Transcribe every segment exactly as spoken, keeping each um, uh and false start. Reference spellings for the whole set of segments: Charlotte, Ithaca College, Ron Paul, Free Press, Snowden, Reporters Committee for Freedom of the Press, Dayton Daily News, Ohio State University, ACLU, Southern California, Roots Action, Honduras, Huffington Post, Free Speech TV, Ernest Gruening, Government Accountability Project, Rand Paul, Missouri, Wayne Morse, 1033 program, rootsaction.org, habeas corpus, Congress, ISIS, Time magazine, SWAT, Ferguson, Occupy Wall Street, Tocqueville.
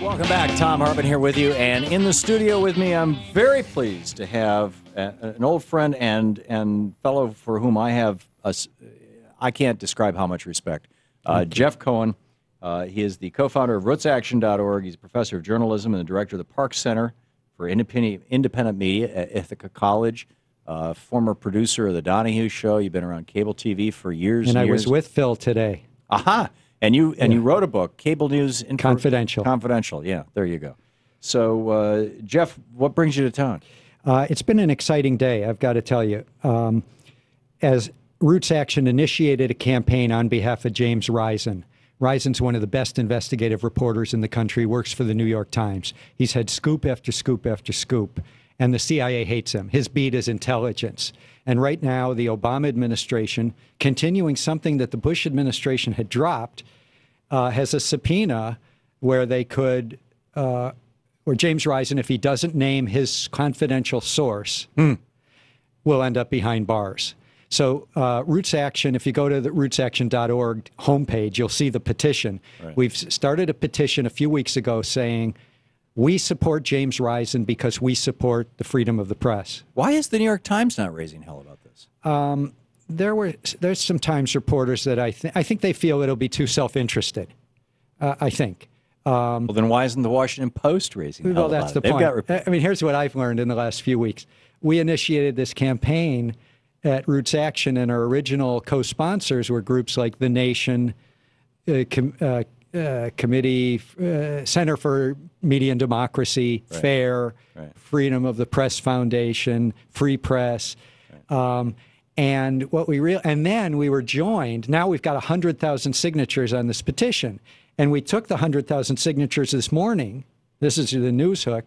Welcome back. Tom Harbin here with you. And in the studio with me, I'm very pleased to have a, an old friend and, and fellow for whom I have, a, I can't describe how much respect, uh, Jeff Cohen. Uh, he is the co-founder of roots action dot org. He's a professor of journalism and the director of the Park Center for Independent, Independent Media at Ithaca College. Uh, former producer of the Donahue show. You've been around cable T V for years. And, and I years. was with Phil today. Aha. And you and yeah. you wrote a book, Cable News Info Confidential. Confidential. Yeah, there you go. So, uh, Jeff, what brings you to town? Uh, it's been an exciting day, I've got to tell you. Um, as Roots Action initiated a campaign on behalf of James Risen. Risen's one of the best investigative reporters in the country, works for the New York Times. He's had scoop after scoop after scoop. And the C I A hates him. His beat is intelligence. And right now, the Obama administration, continuing something that the Bush administration had dropped, uh, has a subpoena where they could, uh, or James Risen, if he doesn't name his confidential source, mm. will end up behind bars. So uh, Roots Action, if you go to the roots action dot org homepage, you'll see the petition. Right. We've started a petition a few weeks ago saying, we support James Risen because we support the freedom of the press. Why is the New York Times not raising hell about this? Um, there were there's some Times reporters that I think I think they feel it'll be too self-interested. Uh, I think. Um, well, then why isn't the Washington Post raising hell well, about that's the it? point. Got... I mean, here's what I've learned in the last few weeks. We initiated this campaign at Roots Action, and our original co-sponsors were groups like the Nation, Uh, com uh, Uh, committee, uh, Center for Media and Democracy, right. Fair, right. Freedom of the Press Foundation, Free Press, right. um, and what we real and then we were joined. Now we've got a hundred thousand signatures on this petition, and we took the hundred thousand signatures this morning. This is the news hook,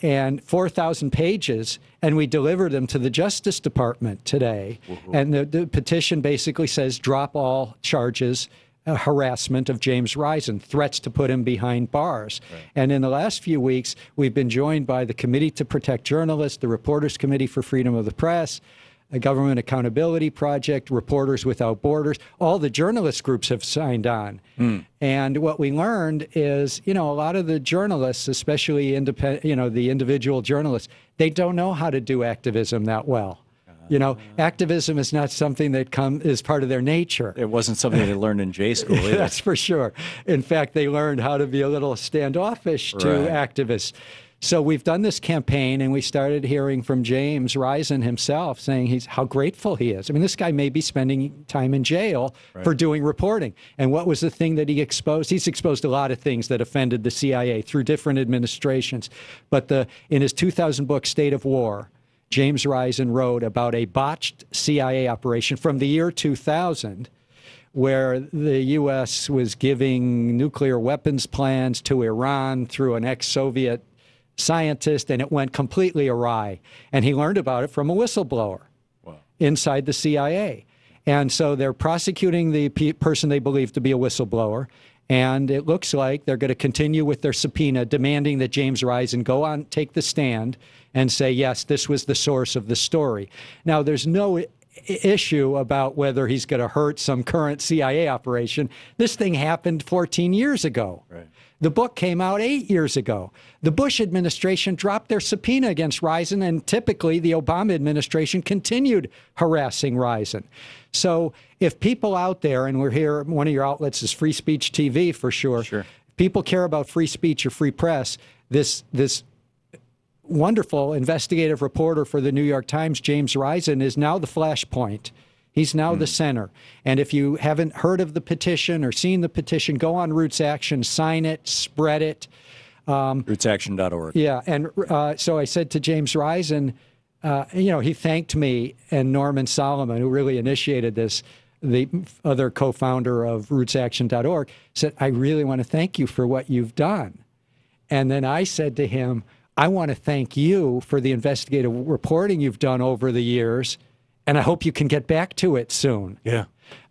and four thousand pages, and we delivered them to the Justice Department today. Woo-hoo. And the, the petition basically says drop all charges. Uh, harassment of James Risen, threats to put him behind bars. Right. And in the last few weeks, we've been joined by the Committee to Protect Journalists, the Reporters Committee for Freedom of the Press, the Government Accountability Project, Reporters Without Borders. All the journalist groups have signed on. Mm. And what we learned is, you know, a lot of the journalists, especially independent, you know, the individual journalists, they don't know how to do activism that well. You know, activism is not something that come is part of their nature. It wasn't something they learned in J school either. That's for sure. In fact, they learned how to be a little standoffish right. to activists. So we've done this campaign, and we started hearing from James Risen himself saying he's how grateful he is. I mean, this guy may be spending time in jail right. for doing reporting. And what was the thing that he exposed? He's exposed a lot of things that offended the C I A through different administrations. But the in his two thousand book, State of War, James Risen wrote about a botched C I A operation from the year two thousand, where the U S was giving nuclear weapons plans to Iran through an ex-Soviet scientist, and it went completely awry. And he learned about it from a whistleblower wow. inside the C I A. And so they're prosecuting the pe- person they believe to be a whistleblower. And it looks like they're going to continue with their subpoena, demanding that James Risen go on, take the stand, and say, yes, this was the source of the story. Now, there's no issue about whether he's going to hurt some current C I A operation. This thing happened fourteen years ago. Right. The book came out eight years ago. The Bush administration dropped their subpoena against Risen, and typically the Obama administration continued harassing Risen. So if people out there, and we're here, one of your outlets is Free Speech T V for sure. Sure. People care about free speech or free press. This, this wonderful investigative reporter for the New York Times, James Risen, is now the flashpoint. He's now mm. the center. And if you haven't heard of the petition or seen the petition, go on Roots Action, sign it, spread it. Um, roots action dot org. Yeah. And uh, so I said to James Risen, uh, you know, he thanked me and Norman Solomon, who really initiated this, the other co-founder of roots action dot org, said, I really want to thank you for what you've done. And then I said to him, I want to thank you for the investigative reporting you've done over the years. And I hope you can get back to it soon. Yeah.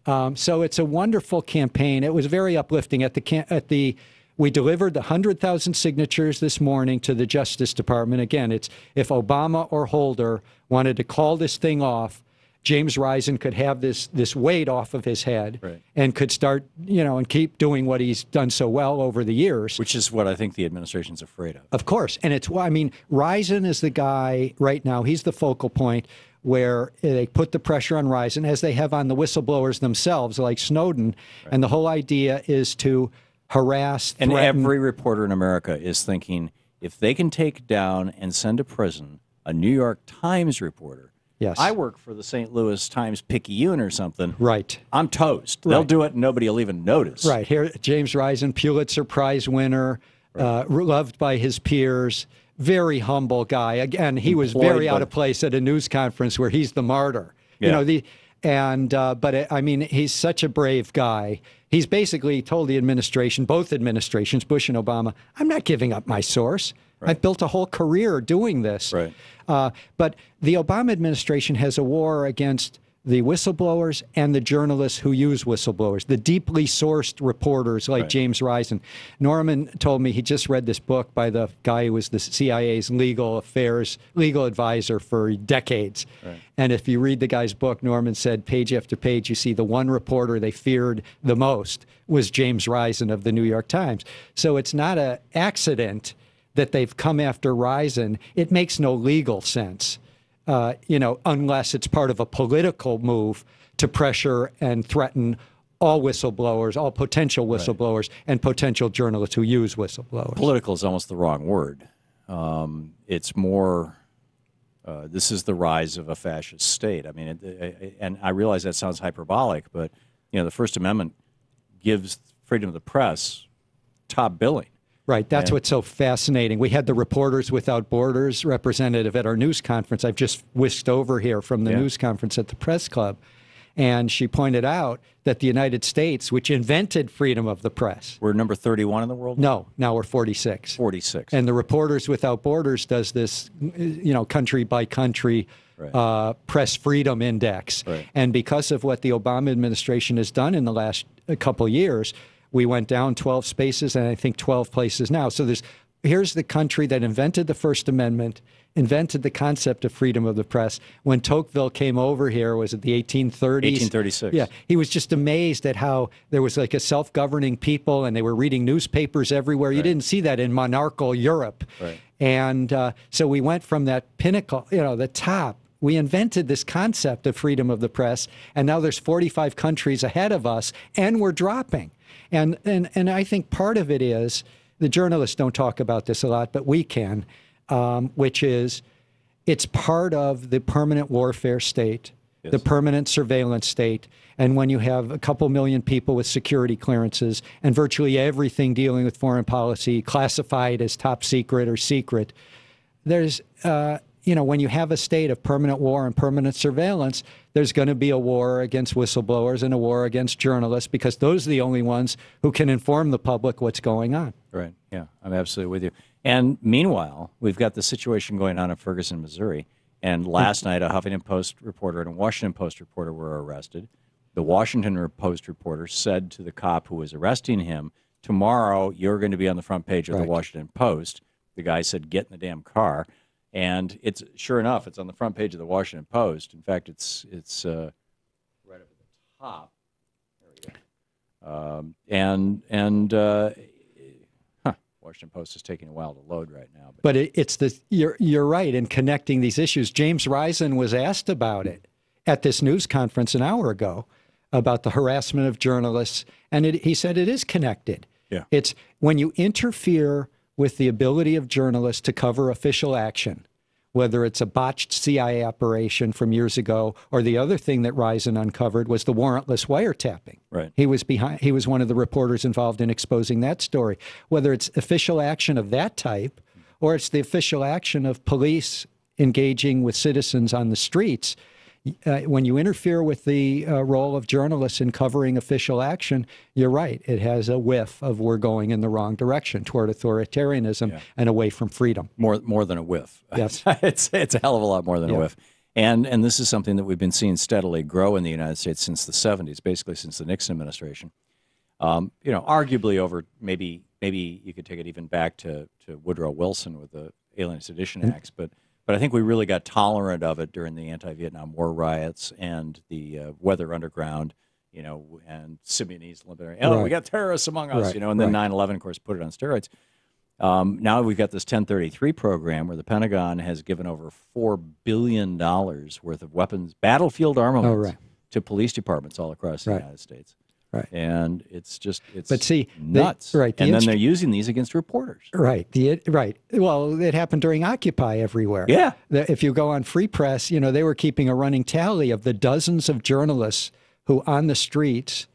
Um, so it's a wonderful campaign. It was very uplifting. At the at the, we delivered the hundred thousand signatures this morning to the Justice Department. Again, it's if Obama or Holder wanted to call this thing off, James Risen could have this this weight off of his head, right, and could start, you know, and keep doing what he's done so well over the years. Which is what I think the administration's afraid of. Of course. And it's why, I mean, Risen is the guy right now, he's the focal point where they put the pressure on Risen, as they have on the whistleblowers themselves, like Snowden. Right. And the whole idea is to harass, threaten. And every reporter in America is thinking, if they can take down and send to prison a New York Times reporter, yes, I work for the Saint Louis Times-Picayune or something. Right. I'm toast. They'll right. do it and nobody will even notice. Right. Here, James Risen, Pulitzer Prize winner, right. uh, loved by his peers, very humble guy. Again, he was Employed, very out of place at a news conference where he's the martyr. Yeah. You know, the, and, uh, but it, I mean, he's such a brave guy. He's basically told the administration, both administrations, Bush and Obama, I'm not giving up my source. Right. I've built a whole career doing this. Right. Uh, but the Obama administration has a war against the whistleblowers and the journalists who use whistleblowers, the deeply sourced reporters like right. James Risen. Norman told me he just read this book by the guy who was the C I A's legal affairs, legal advisor for decades. Right. And if you read the guy's book, Norman said, page after page, you see the one reporter they feared the most was James Risen of the New York Times. So it's not an accident that they've come after Risen. It makes no legal sense, uh, you know, unless it's part of a political move to pressure and threaten all whistleblowers, all potential whistleblowers, right, and potential journalists who use whistleblowers. Political is almost the wrong word. Um, it's more, uh, this is the rise of a fascist state. I mean, it, it, and I realize that sounds hyperbolic, but, you know, the First Amendment gives freedom of the press top billing. Right. That's what's so fascinating. We had the Reporters Without Borders representative at our news conference. I've just whisked over here from the yeah. news conference at the press club. And she pointed out that the United States, which invented freedom of the press. We're number thirty-one in the world? No. Now we're forty-six. forty-six. And the Reporters Without Borders does this, you know, country by country right. uh, press freedom index. Right. And because of what the Obama administration has done in the last couple years, we went down twelve spaces and I think twelve places now. So there's, here's the country that invented the First Amendment, invented the concept of freedom of the press. When Tocqueville came over here, was it the eighteen thirties? eighteen thirty-six. Yeah. He was just amazed at how there was like a self-governing people and they were reading newspapers everywhere. Right. You didn't see that in monarchical Europe. Right. And uh, so we went from that pinnacle, you know, the top. We invented this concept of freedom of the press, and now there's forty-five countries ahead of us, and we're dropping. And, and, and I think part of it is, the journalists don't talk about this a lot, but we can, um, which is it's part of the permanent warfare state, yes, the permanent surveillance state. And when you have a couple million people with security clearances and virtually everything dealing with foreign policy classified as top secret or secret, there's, uh, you know, when you have a state of permanent war and permanent surveillance, there's going to be a war against whistleblowers and a war against journalists, because those are the only ones who can inform the public what's going on. Right. Yeah, I'm absolutely with you. And meanwhile, we've got the situation going on in Ferguson, Missouri. And last night, a Huffington Post reporter and a Washington Post reporter were arrested. The Washington Post reporter said to the cop who was arresting him, tomorrow, you're going to be on the front page of right. the Washington Post. The guy said, get in the damn car. And it's sure enough, it's on the front page of the Washington Post. In fact, it's it's uh, right up at the top. There we go. Um, and and uh, huh. Washington Post is taking a while to load right now. But, but it, it's the you're you're right in connecting these issues. James Risen was asked about it at this news conference an hour ago about the harassment of journalists, and it, he said it is connected. Yeah, it's when you interfere with the ability of journalists to cover official action, whether it's a botched C I A operation from years ago, or the other thing that Risen uncovered was the warrantless wiretapping. Right. He was behind, he was one of the reporters involved in exposing that story. Whether it's official action of that type, or it's the official action of police engaging with citizens on the streets, uh, when you interfere with the uh, role of journalists in covering official action, you're right, it has a whiff of we're going in the wrong direction toward authoritarianism yeah. and away from freedom. More more than a whiff. Yes. it's, it's a hell of a lot more than yeah. a whiff. And, and this is something that we've been seeing steadily grow in the United States since the seventies, basically since the Nixon administration. Um, you know, arguably over maybe, maybe you could take it even back to, to Woodrow Wilson with the Alien Sedition mm-hmm. Acts, but But I think we really got tolerant of it during the anti-Vietnam War riots and the uh, Weather Underground, you know, and Simeonese Liberation. Oh, right. We got terrorists among us, right. you know, and then right. nine eleven, of course, put it on steroids. Um, now we've got this ten thirty-three program where the Pentagon has given over four billion dollars worth of weapons, battlefield armaments, oh, right. to police departments all across the right. United States. Right. And it's just, it's but see, nuts. They, right, the and then they're using these against reporters. Right. The, right. Well, it happened during Occupy everywhere. Yeah. The, if you go on Free Press, you know, they were keeping a running tally of the dozens of journalists who on the streets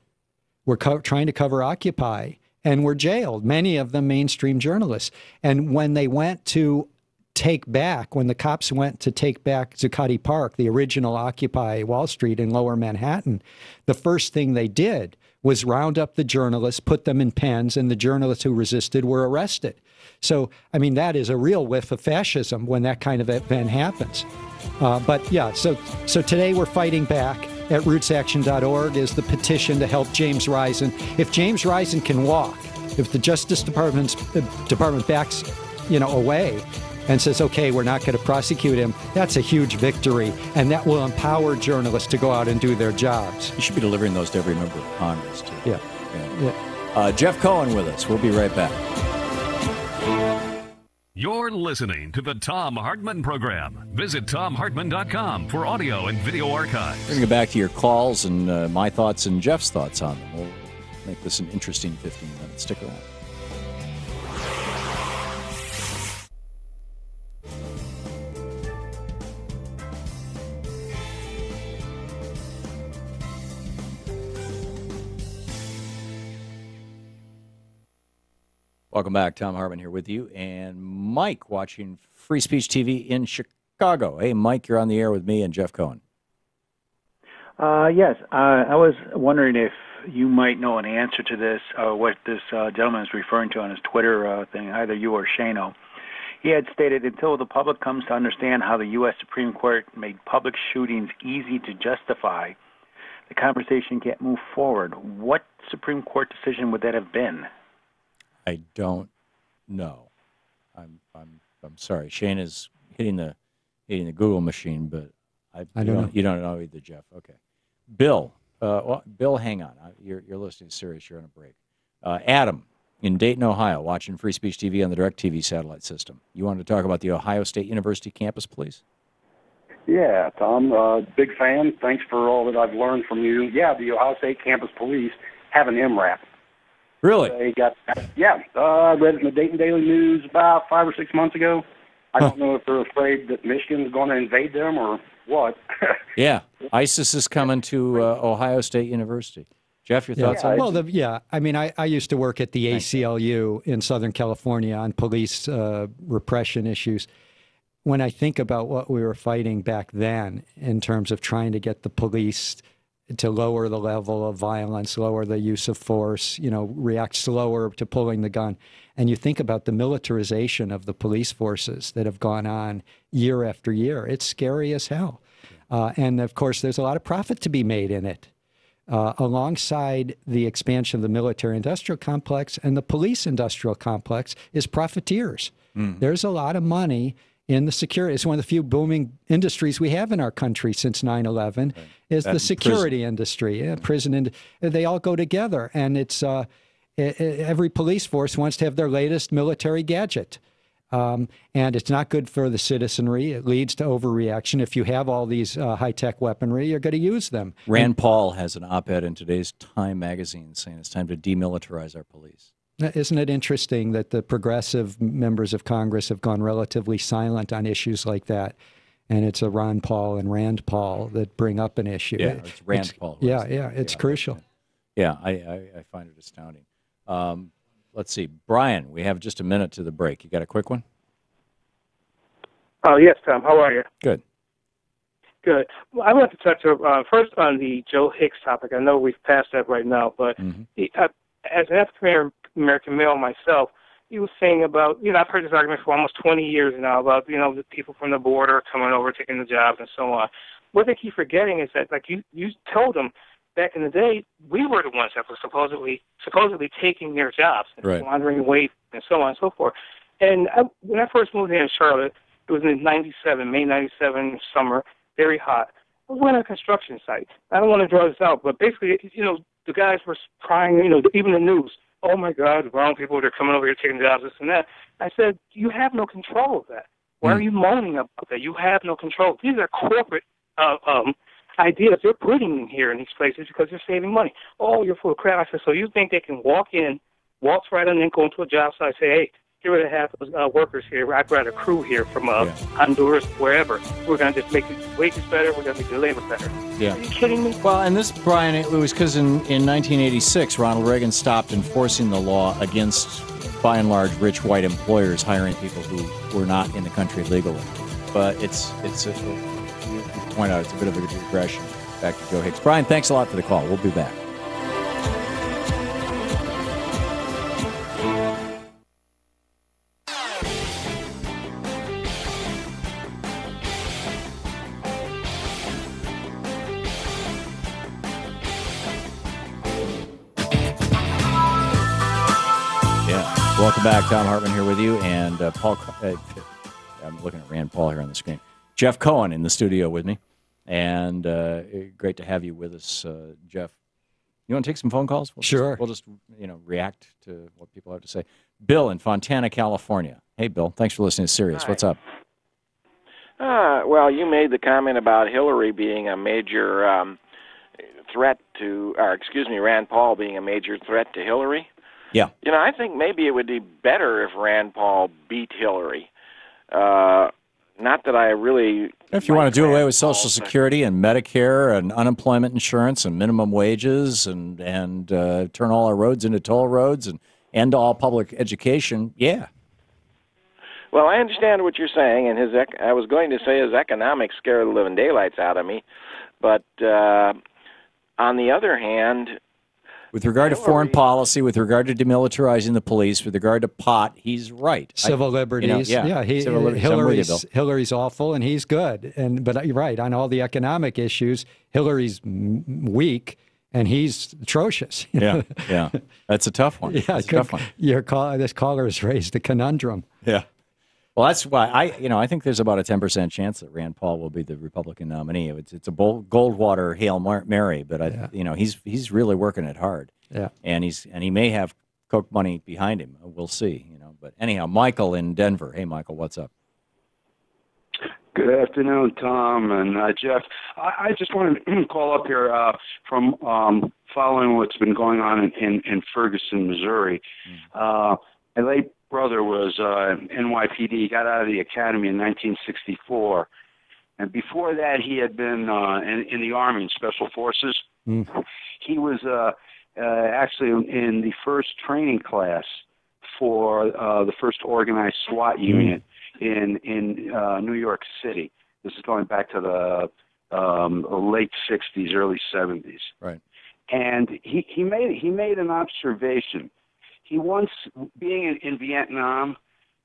were co trying to cover Occupy and were jailed, many of them mainstream journalists. And when they went to take back, when the cops went to take back Zuccotti Park, the original Occupy Wall Street in lower Manhattan, the first thing they did was round up the journalists, put them in pens, and the journalists who resisted were arrested. So, I mean, that is a real whiff of fascism when that kind of event happens. Uh, but yeah, so, so today we're fighting back. At roots action dot org is the petition to help James Risen. If James Risen can walk, if the Justice Department's uh, department backs, you know, away and says, okay, we're not going to prosecute him, that's a huge victory, and that will empower journalists to go out and do their jobs. You should be delivering those to every member of Congress, too. Yeah. yeah. yeah. Uh, Jeff Cohen with us. We'll be right back. You're listening to the Tom Hartman Program. Visit tom hartman dot com for audio and video archives. We're going to get back to your calls and uh, my thoughts and Jeff's thoughts on them. We'll make this an interesting fifteen minutes. Stick around. Welcome back. Tom Hartman here with you, and Mike watching Free Speech T V in Chicago. Hey, Mike, you're on the air with me and Jeff Cohen. Uh, yes, uh, I was wondering if you might know an answer to this, uh, what this uh, gentleman is referring to on his Twitter uh, thing, either you or Shano. He had stated, until the public comes to understand how the U S Supreme Court made public shootings easy to justify, the conversation can't move forward. What Supreme Court decision would that have been? I don't know. I'm I'm I'm sorry. Shane is hitting the hitting the Google machine, but I, I don't, don't know. You don't know either, Jeff. Okay, Bill. Uh, well, Bill, hang on. You're you're listening serious. You're on a break. Uh, Adam in Dayton, Ohio, watching Free Speech T V on the DirecTV satellite system. You wanted to talk about the Ohio State University campus, please? Yeah, Tom. Uh, big fan. Thanks for all that I've learned from you. Yeah, the Ohio State campus police have an M RAP. Really? They got, yeah, I uh, read it in the Dayton Daily News about five or six months ago. I don't huh. know if they're afraid that Michigan's going to invade them or what. Yeah, ISIS is coming to uh, Ohio State University. Jeff, your thoughts yeah, on well, that? The, yeah, I mean, I, I used to work at the A C L U in Southern California on police uh, repression issues. When I think about what we were fighting back then in terms of trying to get the police to lower the level of violence, lower the use of force, you know, react slower to pulling the gun. And you think about the militarization of the police forces that have gone on year after year. It's scary as hell. Uh, and of course, there's a lot of profit to be made in it, uh, alongside the expansion of the military industrial complex, and the police industrial complex is profiteers. Mm. There's a lot of money in the security. It's one of the few booming industries we have in our country since nine eleven, right. is that the security prison. industry, yeah, prison, and they all go together. And it's uh, every police force wants to have their latest military gadget. Um, and it's not good for the citizenry. It leads to overreaction. If you have all these uh, high-tech weaponry, you're going to use them. Rand and, Paul has an op-ed in today's Time magazine saying it's time to demilitarize our police. Isn't it interesting that the progressive members of Congress have gone relatively silent on issues like that? And it's a Ron Paul and Rand Paul that bring up an issue. Yeah, it's Rand it's, Paul. Yeah, yeah, it's yeah, crucial. Yeah, I, I, I find it astounding. Um, let's see. Brian, we have just a minute to the break. You got a quick one? Oh, yes, Tom. How are you? Good. Good. Well, I want to touch uh, first on the Joe Hicks topic. I know we've passed that right now, but mm-hmm. he, uh, as an African American male myself, he was saying about, you know, I've heard this argument for almost twenty years now about, you know, the people from the border coming over, taking the jobs and so on. What they keep forgetting is that, like you, you told them back in the day, we were the ones that were supposedly supposedly taking their jobs, and right. wandering away and so on and so forth. And I, when I first moved here in Charlotte, It was in ninety-seven, May ninety-seven, summer, very hot. I was on a construction site. I don't want to draw this out, but basically, you know, the guys were crying, you know, even the news. Oh, my God, wrong people, they're coming over here taking jobs, this and that. I said, you have no control of that. Why are you moaning about that? You have no control. These are corporate uh, um, ideas they're putting in here in these places because they're saving money. Oh, you're full of crap. I said, so you think they can walk in, waltz right in, and go into a job site and say, hey, here we have uh, workers here. I've got a crew here from uh, yeah. Honduras, wherever. We're going to just make the wages better. We're going to make the labor better. Yeah. Are you kidding me? Well, and this, Brian, it was because in, in nineteen eighty-six, Ronald Reagan stopped enforcing the law against, by and large, rich white employers hiring people who were not in the country legally. But it's, it's a, you point out, it's a bit of a digression back to Joe Hicks. Brian, thanks a lot for the call. We'll be back. Welcome back. Tom Hartman here with you, and uh, Paul. Uh, I'm looking at Rand Paul here on the screen. Jeff Cohen in the studio with me, and uh, great to have you with us, uh, Jeff. You want to take some phone calls? We'll sure. Just, we'll just you know react to what people have to say. Bill in Fontana, California. Hey, Bill. Thanks for listening to Sirius. Hi. What's up? Uh, well, you made the comment about Hillary being a major um, threat to, or excuse me, Rand Paul being a major threat to Hillary. Yeah, you know, I think maybe it would be better if Rand Paul beat Hillary. Uh, not that I really. If you want to do away with Social Security and Medicare and unemployment insurance and minimum wages and and uh, turn all our roads into toll roads and end all public education, yeah. Well, I understand what you're saying, and his ec I was going to say his economics scare the living daylights out of me, but uh, on the other hand. With regard to foreign policy, with regard to demilitarizing the police, with regard to pot, he's right. Civil I, liberties, you know, yeah. yeah he, Civil liberties. Hillary's, Hillary's awful, and he's good. And but you're right on all the economic issues. Hillary's weak, and he's atrocious. Yeah, yeah. That's a tough one. Yeah, that's a tough one. Your call, this caller has raised a conundrum. Yeah. Well, that's why I, you know, I think there's about a ten percent chance that Rand Paul will be the Republican nominee. It's it's a Goldwater Hail Mary, but I, yeah. you know, he's he's really working it hard. Yeah, and he's and he may have Coke money behind him. We'll see, you know. But anyhow, Michael in Denver. Hey, Michael, what's up? Good afternoon, Tom and uh, Jeff. I, I just wanted to call up here uh, from um, following what's been going on in in, in Ferguson, Missouri. Mm. Uh, I like. Brother was uh, N Y P D, got out of the academy in nineteen sixty-four. And before that, he had been uh, in, in the Army, in Special Forces. Mm. He was uh, uh, actually in the first training class for uh, the first organized SWAT unit in, in uh, New York City. This is going back to the um, late sixties, early seventies. Right. And he, he, made, he made an observation. He once, being in, in Vietnam,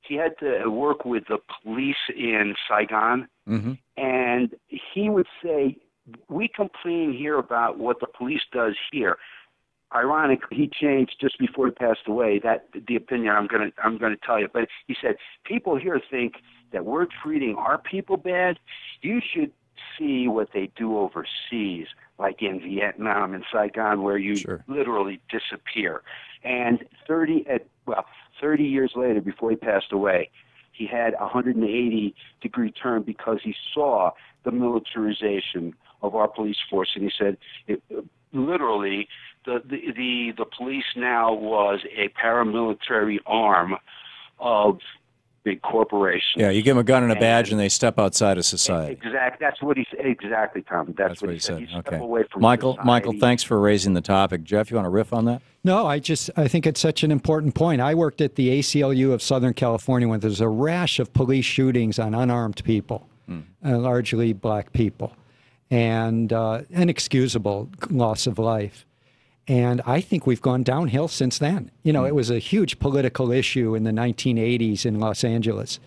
he had to work with the police in Saigon, mm-hmm. and he would say, we complain here about what the police does here. Ironically, he changed just before he passed away, that the opinion I'm going to I'm going to tell you. But he said, people here think that we're treating our people bad. You should see what they do overseas, like in Vietnam and Saigon, where you sure. literally disappear. And thirty, at, well, thirty years later, before he passed away, he had a one hundred eighty degree turn because he saw the militarization of our police force, and he said, it, literally, the, the the the police now was a paramilitary arm of big corporations. Yeah, you give them a gun and a badge, and, and they step outside of society. Exactly. That's what he said. Exactly, Tom. That's, That's what, what he said. He said. Okay. Away from Michael, society. Michael, thanks for raising the topic. Jeff, you want to riff on that? No, I just I think it's such an important point. I worked at the A C L U of Southern California when there's a rash of police shootings on unarmed people, hmm. uh, largely black people, and uh, inexcusable loss of life. And I think we've gone downhill since then. You know, it was a huge political issue in the nineteen eighties in Los Angeles.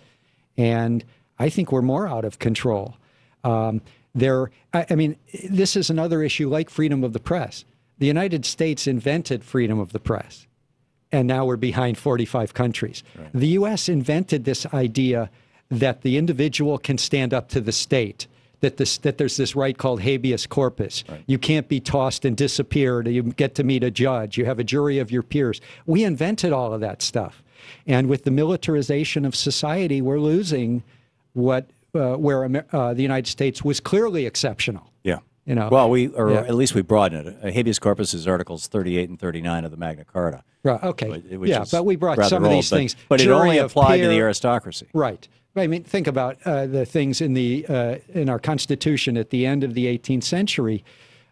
And I think we're more out of control. Um, there, I, I mean, this is another issue like freedom of the press. The United States invented freedom of the press. And now we're behind forty-five countries. Right. The U S invented this idea that the individual can stand up to the state, that this, that there's this right called habeas corpus. Right. You can't be tossed and disappeared. You get to meet a judge. You have a jury of your peers. We invented all of that stuff. And with the militarization of society, we're losing what uh, where uh, the United States was clearly exceptional. Yeah. You know, well, we, or yeah. at least we broadened it. Uh, habeas corpus is Articles thirty-eight and thirty-nine of the Magna Carta. Right. Okay. Yeah, but we brought some of old, these but, things. But it only applied peer, to the aristocracy. Right. I mean, think about uh, the things in the uh, in our Constitution at the end of the eighteenth century,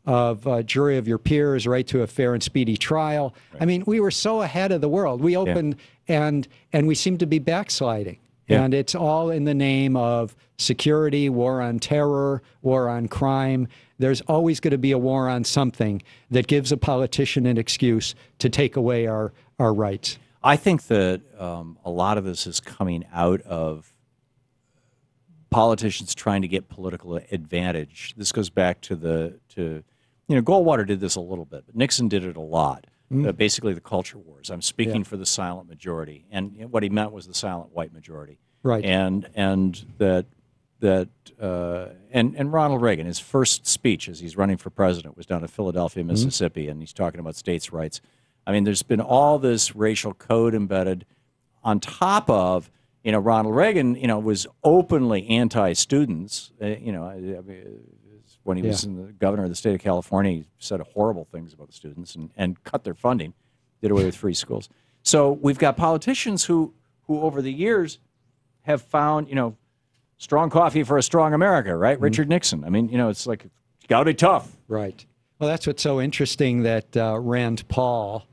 of uh, jury of your peers, right to a fair and speedy trial. Right. I mean, we were so ahead of the world. We opened yeah. and and we seem to be backsliding. Yeah. And it's all in the name of security, war on terror, war on crime. There's always going to be a war on something that gives a politician an excuse to take away our, our rights. I think that um, a lot of this is coming out of politicians trying to get political advantage. This goes back to the, to, you know, Goldwater did this a little bit, but Nixon did it a lot. Mm. Uh, basically the culture wars. I'm speaking yeah. for the silent majority, and what he meant was the silent white majority. Right. And and that that uh, and and Ronald Reagan, his first speech as he's running for president was down in Philadelphia, Mississippi, mm. and he's talking about states' rights. I mean, there's been all this racial code embedded on top of you know Ronald Reagan, you know, was openly anti-students. Uh, you know, I, I mean, when he yeah. was in the governor of the state of California, he said horrible things about the students and, and cut their funding, did away with free schools. So we've got politicians who, who over the years have found, you know, strong coffee for a strong America, right? Mm-hmm. Richard Nixon. I mean, you know, it's like, it's gotta be tough. Right. Well, that's what's so interesting that uh, Rand Paul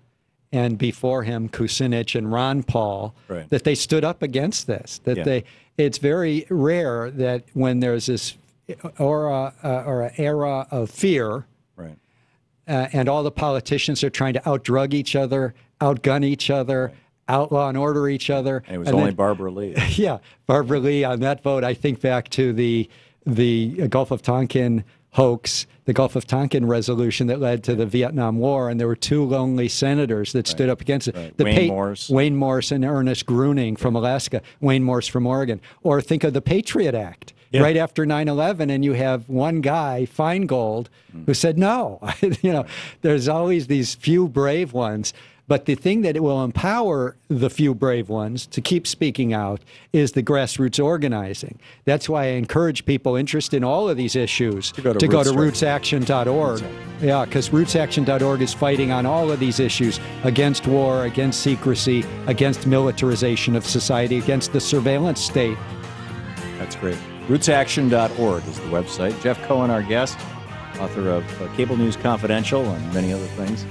and before him Kucinich and Ron Paul, right. that they stood up against this, that yeah. they, it's very rare that when there's this Or a, uh, or an era of fear, right? Uh, and all the politicians are trying to outdrug each other, outgun each other, right. outlaw and order each other. And it was and only then, Barbara Lee. Yeah, Barbara Lee on that vote. I think back to the the Gulf of Tonkin hoax, the Gulf of Tonkin resolution that led to the Vietnam War, and there were two lonely senators that right. stood up against it. Right. The Wayne Morse. Wayne Morse and Ernest Gruening from Alaska, Wayne Morse from Oregon. Or think of the Patriot Act yeah. right after nine eleven, and you have one guy, Feingold, mm. who said no. you know, right. There's always these few brave ones. But the thing that it will empower the few brave ones to keep speaking out is the grassroots organizing. That's why I encourage people interested in all of these issues to go to, to, roots go to roots action dot org. Yeah, because roots action dot org is fighting on all of these issues against war, against secrecy, against militarization of society, against the surveillance state. That's great. roots action dot org is the website. Jeff Cohen, our guest, author of uh, Cable News Confidential and many other things.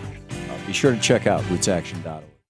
Be sure to check out roots action dot org.